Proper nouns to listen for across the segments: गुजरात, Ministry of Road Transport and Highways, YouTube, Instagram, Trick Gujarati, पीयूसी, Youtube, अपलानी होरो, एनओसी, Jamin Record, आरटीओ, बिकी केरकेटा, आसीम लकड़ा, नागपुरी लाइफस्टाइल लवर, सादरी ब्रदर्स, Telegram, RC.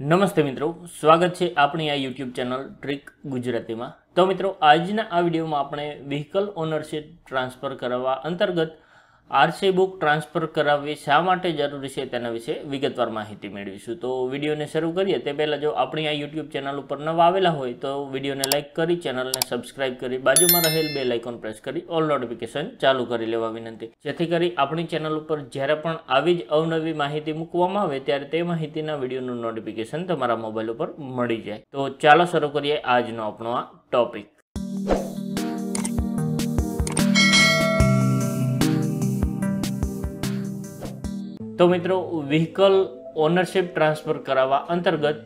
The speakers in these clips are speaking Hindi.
नमस्ते मित्रों, स्वागत है अपनी आ यूट्यूब चैनल ट्रिक गुजराती में। तो मित्रों, आज आ विडियो में आपणे व्हीकल ओनरशिप ट्रांसफर करवा अंतर्गत आरसी बुक ट्रांसफर करावी शा माटे जरूरी है तेना विषे विगतवार माहिती मेळवीशुं। तो वीडियो ने शुरू करिए ते पहेला जो अपनी आ यूट्यूब चैनल पर नवा आवेला होय तो वीडियो ने लाइक करी, चैनल ने सब्सक्राइब करी, बाजू में रहेल बेल आइकॉन प्रेस करी ऑल नोटिफिकेशन चालू करी लेवा विनंती, जेथी करी अपनी चैनल पर ज्यारे पण आवी ज अवनवी माहिती मूकवामां आवे त्यारे ते माहितीना विडियोनुं नोटिफिकेशन तमारा मोबाइल पर मळी जाय। तो चालो शुरू करिए आजनो आपणो आ टॉपिक। तो मित्रों, व्हीकल ओनरशिप ट्रांसफर करावा अंतर्गत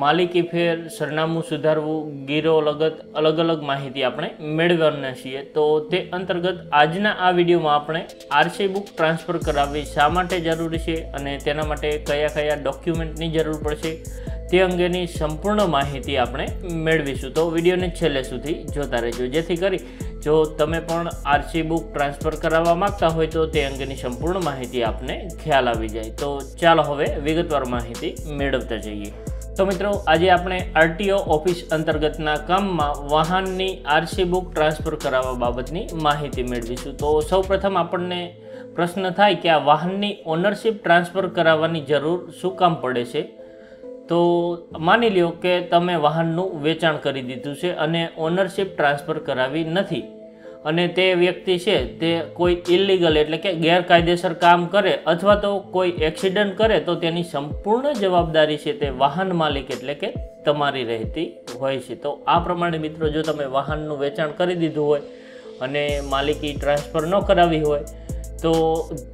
मालिकी फेर, सरनामु सुधारवू, गीरो लगत अलग अलग माहिती आपणे मेळववाना छीए। तो ते अंतर्गत आजना आ विडियोमां आपणे आरसी बुक ट्रांसफर करावी शा माटे जरूरी छे अने तेना माटे कया कया डॉक्यूमेंटनी जरूर पडशे ते अंगेनी संपूर्ण माहिती आपणे मेळवीशुं। तो विडियोने छेल्ले सुधी जोता रहेजो, जेथी करी जो तमे पण आरसी बुक ट्रांसफर करावा मागता होय तो ते अंगेनी संपूर्ण माहिती आपने ख्याल आवी जाए। तो चालो हवे विगतवार माहिती मेळवता जईए। तो मित्रों, आजे आपणे आरटीओ ऑफिस अंतर्गतना काममां वाहननी आरसी बुक ट्रांसफर करावा बाबतनी माहिती मेळवीशुं। तो सौप्रथम आपणने प्रश्न थाय के आ वाहननी ओनरशिप ट्रांसफर करावानी जरूर शुं काम पड़े छे। तो मानी लो कि तमे वाहननु वेचाण करी दीधुं छे अने ओनरशिप ट्रांसफर करावी नथी अने ते व्यक्ति छे ते कोई इलीगल एटले के गैरकायदेसर काम करे अथवा तो कोई एक्सिडेंट करे तो तेनी संपूर्ण जवाबदारी छे ते वाहन मालिक एटले के तमारी रहेती होय छे। तो आ प्रमाणे मित्रों, जो तमे वाहननु वेचाण करी दीधुं होय अने मालिकी ट्रांसफर न करावी होय तो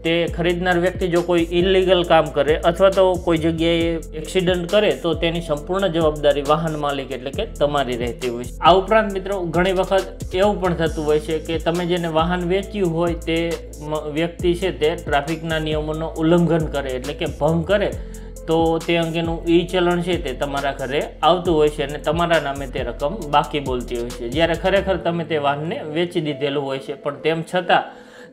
ते खरीदनार व्यक्ति जो कोई इलीगल काम करे अथवा तो कोई जगह एक्सिडेंट करे तो तेनी संपूर्ण जवाबदारी वाहन मालिक एटले के तमारी रहती होय। आ उपरांत मित्रों, घणी वखत एवुं पण थतुं होय छे के तमे जेने वाहन वेच्युं होय ते व्यक्ति छे ते ट्राफिकना नियमोनो उल्लंघन करे एटले के भंग करे तो ते अंगेनुं ई चलन छे ते तमारा घरे आवतुं होय छे अने तमारा नामे ते रकम बाकी बोलती होय छे, ज्यारे खरेखर तमे ते वाहनने वेची दीधेलुं होय छे पण तेम छतां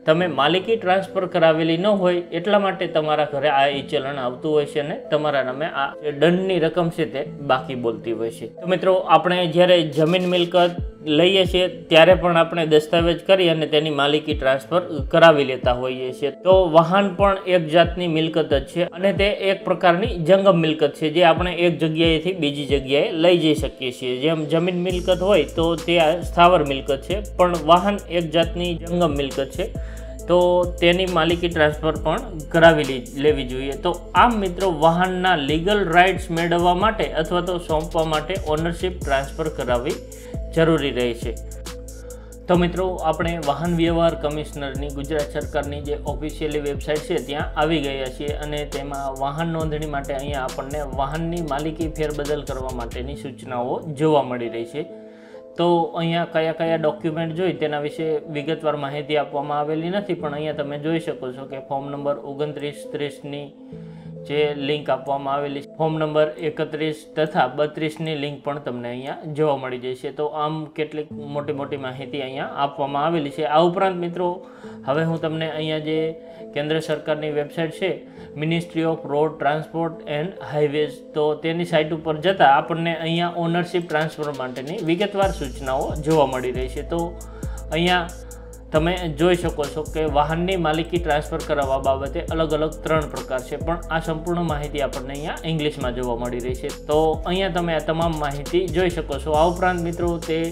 तमे मालिकी ट्रांसफर करावेली न होय एटला माटे तमारा घरे आ ई चलन आवतुं होय छे ने तमारा नामे आ दंडनी रकम छे ते बाकी बोलती होय छे। तो मित्रों, आपणे ज्यारे जमीन मिलकत लईए छे त्यारे पण आपणे दस्तावेज करी अने तेनी मालिकी ट्रांसफर करावी लेता होईए छे। तो वाहन पण एक जातनी मिलकत ज छे अने ते एक प्रकारनी जंगम मिलकत छे जे आपणे एक जग्याएथी बीजी जग्याए लई जई शकीए छीए। जेम जमीन मिलकत होय तो ते स्थावर मिलकत छे पण वाहन एक जातनी जंगम मिलकत छे तो तेनी मालिकी ट्रांसफर पण करावी लेवी जोईए। तो आम मित्रों, वाहनना लीगल राइट्स मेळववा माटे अथवा तो सोंपवा माटे ओनरशिप ट्रांसफर करावी जरूरी रहे छे। तो मित्रों, आपणे वाहन व्यवहार कमिश्नरनी गुजरात सरकारनी जे ऑफिशियली वेबसाइट छे त्यां आवी गया छीए अने तेमां वाहन नोंधणी माटे अहींया आपणने वाहननी मालिकी फेरबदल करवा माटेनी सूचनाओ जोवा मळी रही छे। तो अहींया कया कया डॉक्यूमेंट जोई तेना विषे विगतवार माहिती आपवामां आवेली नथी पण अहींया तमे जोई शको छो के फॉर्म नंबर 29-30 नी जे लिंक आपवामां आवेली, फॉर्म नंबर 31 तथा 32 नी लिंक पण तमने अहींया जोवा मळी जशे। तो आम केटलीक मोटी मोटी माहिती अहींया आपवामां आवेली छे। आ उपरांत मित्रों, हवे हूँ तमने अहींया जे केंद्र सरकारनी वेबसाइट छे ministry of road transport and highways तो तेनी साइट पर जता आपने अहींया ओनरशिप ट्रांसफर माटेनी विगतवार सूचनाओ जोवा मळी रही छे। तो अहींया तमे जोई शको छो के वाहननी मालिकी ट्रांसफर करावा बाबते अलग अलग 3 प्रकार छे पण आ संपूर्ण माहिती आपने अहींया इंग्लिशमां जोवा मळी रही छे। तो अहींया तमे आ तमाम माहिती जोई शको छो। आ उपरांत मित्रों, ते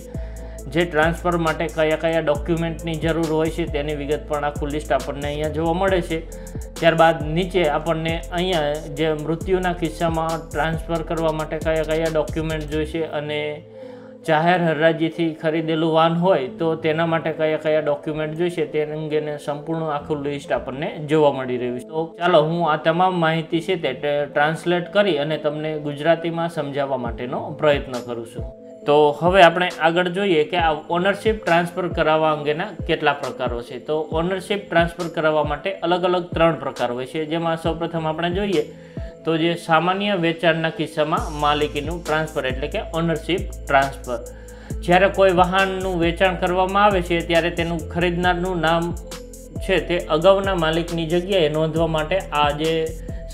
जे ट्रांसफर माटे कया कया डॉक्यूमेंटनी जरूर होय छे तेनी विगत पण आखुं लिस्ट आपने अहींया जोवा मळे छे। त्यारबाद नीचे आपने अहींया जे मृत्युना किस्सामां ट्रांसफर करवा माटे कया कया डॉक्यूमेंट जोईशे अने जाहेर हराजीथी खरीदेलुं वाहन होय तो तेना माटे कया कया डॉक्यूमेंट जोईशे ते अंगेने संपूर्ण आखुं लिस्ट आपने जोवा मळी रह्युं छे। तो चालो हूँ आ तमाम माहिती छे ते ट्रांसलेट करी अने तमने गुजरातीमां समजाववा माटेनो प्रयत्न करूं छुं। तो हवे आपणे आगळ जोईए के आ ओनरशिप ट्रांसफर करावा अंगेना केटला प्रकारो छे। तो ओनरशिप ट्रांसफर करावा माटे अलग अलग 3 प्रकार होय छे, जेमां सौप्रथम आपणे जोईए तो जे सामान्य वेचाणना किस्सामां मालिकीनुं ट्रांसफर एटले के ओनरशिप ट्रांसफर। ज्यारे कोई वाहननुं वेचाण करवामां आवे छे त्यारे तेनुं खरीदनारनुं नाम छे ते अगाउना मालिकनी जग्याए नोंधवा माटे आ जे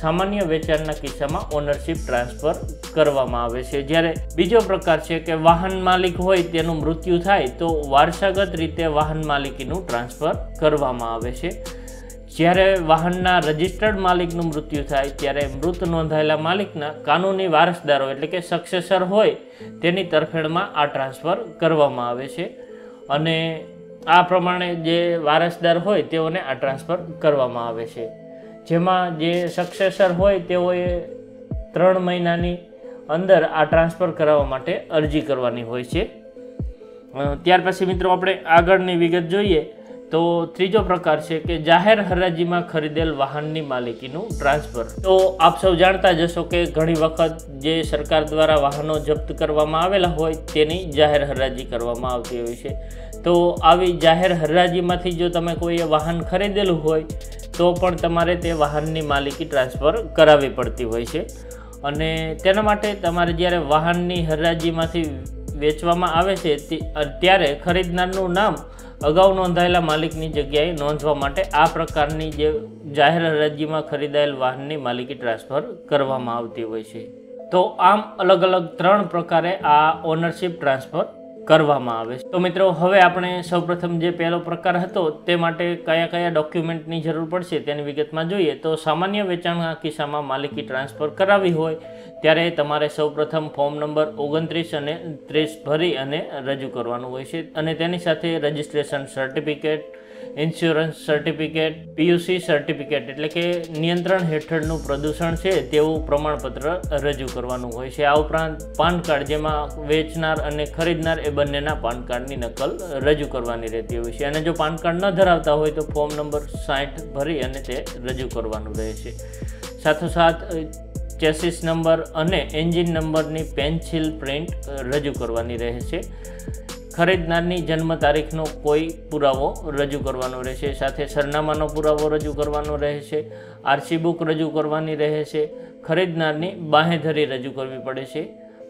सामान्य वेचाणना किस्सामां ओनरशिप ट्रांसफर करवामां आवे छे। ज्यारे बीजो प्रकार छे के वाहन मालिक होय तेनुं मृत्यु थाय तो वारसागत रीते वाहन मालिकीनुं ट्रांसफर करवामां आवे छे। ज्यारे वाहनना रजिस्टर्ड मालिकनुं मृत्यु थाय त्यारे मृत नोंधायेला मालिकना कानूनी वारसदारो एटले के सक्सेसर होय तेनी तरफेणमां आ ट्रांसफर करवामां आवे छे अने आ प्रमाणे जे वारसदार होय तेओने आ ट्रांसफर करवामां आवे छे। जेमां जे सक्सेसर होय तेओए 3 महीनानी अंदर आ ट्रांसफर करावा माटे अरजी करवानी होय छे। त्यार पछी मित्रों आपणे आगळनी विगत जोईए तो त्रीजो प्रकार छे के जाहेर हराजीमां खरीदेल वाहननी मालिकीनुं ट्रांसफर। तो आप सौ जाणता ज हशो के घणी वखत जे सरकार द्वारा वाहनो जप्त करवामां आवेला होय तेनी जाहेर हराजी करवामां आवती होय छे। तो आवी जाहेर हराजीमांथी जो तमे कोईए वाहन खरीदेलुं होय तो पण तमारे ते वाहननी मालिकी ट्रांसफर करावी पड़ती होय छे अने तेना माटे तमारे ज्यारे वाहननी हराजीमांथी वेचवामां आवे छे त्यारे खरीदनारनुं नाम अगाउ नोंधायेला मालिकनी जग्याए नोंधवा माटे आ प्रकारनी जे जाहेर हराजीमां खरीदायेल वाहननी मालिकी ट्रांसफर करवामां आवती होय छे। तो आम अलग अलग 3 प्रकारे आ ओनरशिप ट्रांसफर करवामां आवे छे। तो मित्रों हवे आपणे सौप्रथम जे पहेलो प्रकार हतो ते माटे कया कया डॉक्यूमेंटनी जरूर पड़शे तेनी विगतमां जोईए। तो सामान्य वेचाणना किस्सामां मालिकी ट्रांसफर करावी होय त्यारे तमारे सौप्रथम फॉर्म नंबर 29 अने 30 भरी अने रजू करवानुं होय छे अने तेनी साथे registration certificate, insurance certificate, पीयूसी certificate एटले के नियंत्रण हेठळनुं प्रदूषण छे तेवुं प्रमाणपत्र रजू करवानुं होय छे। आ उपरांत पान कार्ड जेमां वेचनार अने खरीदनार ए बंनेना पान कार्डनी नकल रजू करवानी रहेती होय छे अने जो पान कार्ड न धरावता होय तो फॉर्म नंबर 60 भरी अने ते रजू करवानुं रहे छे। સાથોસાથ ચેસિસ નંબર અને એન્જિન નંબરની પેન્સિલ પ્રિન્ટ રજૂ કરવાની રહે છે। ખરીદનારની જન્મ તારીખનો કોઈ પુરાવો રજૂ કરવાનો રહેશે, સાથે સરનામાનો પુરાવો રજૂ કરવાનો રહેશે, આરસી બુક રજૂ કરવાની રહેશે, ખરીદનારની બાંહેધરી રજૂ કરવી પડે છે,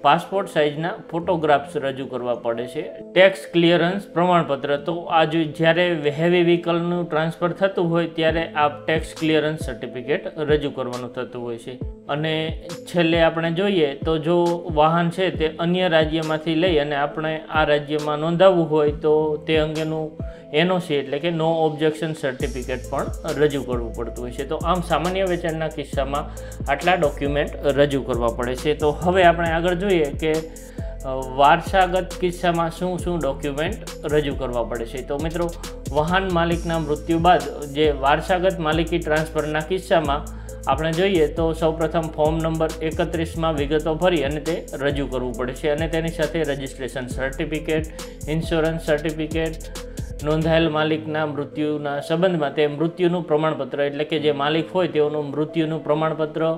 પાસપોર્ટ સાઇઝના ફોટોગ્રાફ્સ રજૂ કરવા પડે છે, ટેક્સ ક્લિયરન્સ પ્રમાણપત્ર। તો આજે જ્યારે હેવી વ્હીકલનું ટ્રાન્સફર થતું હોય ત્યારે આ ટેક્સ ક્લિયરન્સ સર્ટિફિકેટ રજૂ કરવાનું થતું હોય છે। અને છેલ્લે આપણે જોઈએ તો જો વાહન છે તે અન્ય રાજ્યમાંથી લઈ અને આપણે આ રાજ્યમાં નોંધાવવું હોય તો તે અંગેનું એનઓસી એટલે કે નો ઓબ્જેક્શન સર્ટિફિકેટ પણ રજૂ કરવું પડતું હોય છે। તો આમ સામાન્ય વેચાણના કિસ્સામાં આટલા ડોક્યુમેન્ટ રજૂ કરવા પડે છે। તો હવે આપણે આગળ જોઈએ કે वारसागत किस्सा में शू शू डॉक्यूमेंट रजू करवा पड़े छे। तो मित्रों वाहन मालिकना मृत्यु बाद जे वारसागत मालिकी ट्रांसफरना किस्सा में आपणे जोईए तो सौ प्रथम फॉर्म नंबर 31 में विगतो भरी अने ते रजू करवू पड़े छे अने तेनी साथे रजिस्ट्रेशन सर्टिफिकेट, इन्स्योरन्स सर्टिफिकेट, नोंधायेल मालिकना मृत्युना संबंधमां ते मृत्युनुं प्रमाणपत्र एटले के जे मालिक होय तेनुं मृत्युनुं प्रमाणपत्र,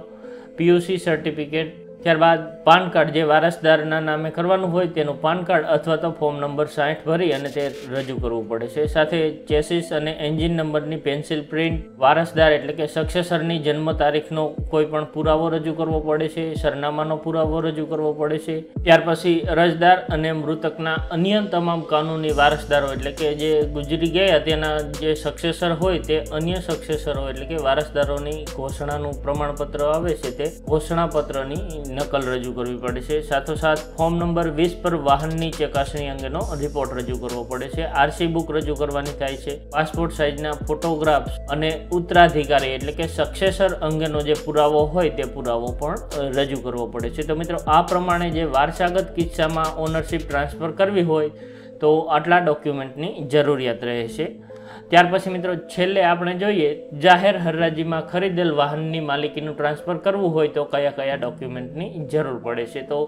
पीयूसी सर्टिफिकेट, ત્યારબાદ પાન કાર્ડ જે વારસદારના નામે કરવાનું હોય તેનું પાન કાર્ડ અથવા તો ફોર્મ નંબર 60 ભરી અને તે રજૂ કરવું પડે છે, સાથે ચેસિસ અને એન્જિન નંબરની પેન્સિલ પ્રિન્ટ, વારસદાર એટલે કે સક્સેસરની જન્મ તારીખનો કોઈ પણ પુરાવો રજૂ કરવો પડે છે, સરનામાનો પુરાવો રજૂ કરવો પડે છે, ત્યાર પછી અરજદાર અને મૃતકના અન્ય તમામ કાનૂની વારસદારો એટલે કે જે ગુજરી ગયા તેના જે સક્સેસર હોય તે અન્ય સક્સેસરો એટલે કે વારસદારોની ઘોષણાનું પ્રમાણપત્ર આવે છે તે ઘોષણાપત્રની नकल रजू करवी पड़े से, साथों साथ फॉर्म नंबर 20 पर वाहननी चकासणी अंगेनो रिपोर्ट रजू करवो पड़े से, आरसी बुक रजू करवानी थाय छे, पासपोर्ट साइजना फोटोग्राफ्स अने उत्तराधिकारी एटले के सक्सेसर अंगेनो जे पुरावो होय ते पुरावो पण रजू करवो पड़े छे। तो मित्रों आ प्रमाणे जे वारसागत किस्सामां ओनरशिप ट्रांसफर करवी होय तो आटला डॉक्यूमेंटनी जरूरियात रहे छे। ત્યાર પછી મિત્રો છેલ્લે આપણે જોઈએ જાહેર હરાજીમાં ખરીદેલ વાહનની માલિકીનું ટ્રાન્સફર કરવું હોય તો કયા કયા ડોક્યુમેન્ટની જરૂર પડે છે। તો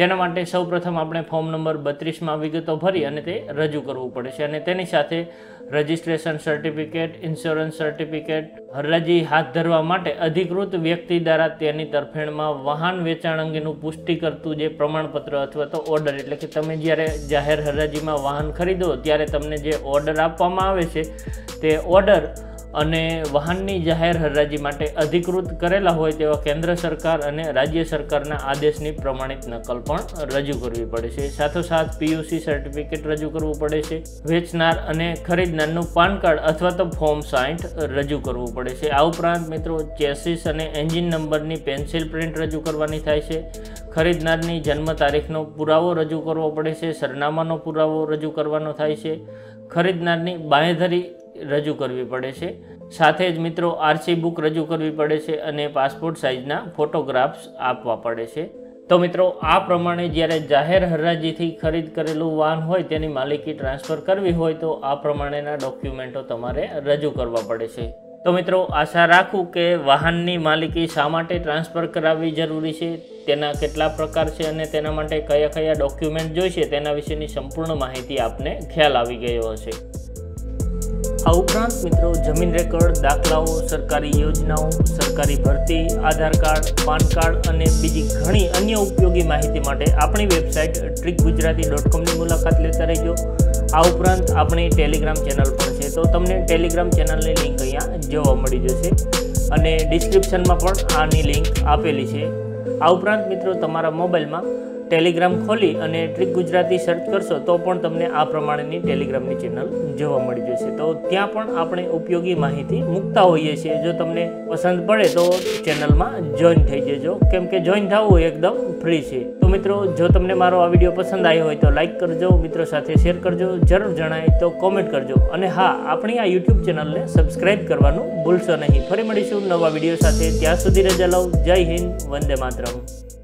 તેના માટે સૌપ્રથમ આપણે ફોર્મ નંબર 32માં વિગતો ભરી અને તે રજૂ કરવું પડે છે અને તેની સાથે રજિસ્ટ્રેશન સર્ટિફિકેટ, ઇન્સ્યોરન્સ સર્ટિફિકેટ, હરાજી હાથ ધરવા માટે અધિકૃત વ્યક્તિ દ્વારા તેની તરફેણમાં વાહન વેચાણ અંગેનું પુષ્ટિ કરતું જે પ્રમાણપત્ર અથવા તો ઓર્ડર એટલે કે તમે જ્યારે જાહેર હરાજીમાં વાહન ખરીદો ત્યારે તમને જે ઓર્ડર આપવામાં આવે છે તે ઓર્ડર અને વાહનની જાહેર હરાજી માટે અધિકૃત કરેલા હોય તેવા કેન્દ્ર સરકાર અને રાજ્ય સરકારના આદેશની પ્રમાણિત નકલ પણ રજૂ કરવી પડે છે, સાથોસાથ પીયુસી સર્ટિફિકેટ રજૂ કરવું પડે છે, વેચનાર અને ખરીદનાર ઓરિજિનલનું પાન કાર્ડ અથવા તો ફોર્મ 60 રજૂ કરવું પડે છે। આ ઉપરાંત મિત્રો ચેસિસ અને એન્જિન નંબરની પેન્સિલ પ્રિન્ટ રજૂ કરવાની થાય છે, ખરીદનારની જન્મ તારીખનો પુરાવો રજૂ કરવો પડે છે, સરનામાનો પુરાવો રજૂ કરવાનો થાય છે, ખરીદનારની બાંયધરી રજૂ કરવી પડે છે, સાથે જ મિત્રો આરસી બુક રજૂ કરવી પડે છે અને પાસપોર્ટ સાઇઝના ફોટોગ્રાફ્સ આપવા પડે છે। तो मित्रों आ प्रमाणे ज्यारे जाहेर हराजी थी खरीद करेलू वाहन होय तेनी मालिकी ट्रांसफर करवी होय तो आ प्रमाणेना डॉक्यूमेंटो तमारे रजू करवा पड़े छे। तो मित्रों आशा राखूं के वाहननी मालिकी शा माटे ट्रांसफर करावी जरूरी छे, तेना केटला प्रकार छे अने तेना माटे कया कया डॉक्यूमेंट जोईशे तेना विशेनी संपूर्ण माहिती आपने ख्याल आवी गयो हशे। आ उपरांत मित्रों जमीन रेकॉर्ड, दाखलाओ, सरकारी योजनाओं, सरकारी भर्ती, आधार कार्ड, पान कार्ड और बीजी घनी अन्य उपयोगी माहिती माटे अपनी वेबसाइट trickgujarati.com की मुलाकात लेता रहो। आ उपरांत अपनी टेलिग्राम चेनल पर है तो तमने टेलिग्राम चेनल की लिंक अहींया जोवा मळी जशे अने डिस्क्रिप्शन में पण आनी लिंक आपेली छे। आ उपरांत मित्रों तमारा मोबाइल में टेलिग्राम खोली अने ट्रिक गुजराती सर्च करशो तो पण तमने आ प्रमाणेनी टेलिग्रामनी चेनल जोवा मळी जशे। तो त्यां पण आपणे उपयोगी माहिती मूकता होईए छीए, जो तमने पसंद पड़े तो चेनल में जॉइन थई जजो, केम के जॉइन थवुं एकदम फ्री छे। तो मित्रों जो तमने मारो आ विडियो पसंद आयो होय तो लाइक करजो, मित्रों साथे शेर करजो, जरूर जणाय तो कॉमेंट करजो अने हाँ आपणी आ यूट्यूब चेनल ने सब्सक्राइब करवानुं भूलशो नहीं। फरी मळीशुं नवा विडियो साथे, त्यां सुधी रजा लो। जय हिंद, वंदे मातरम।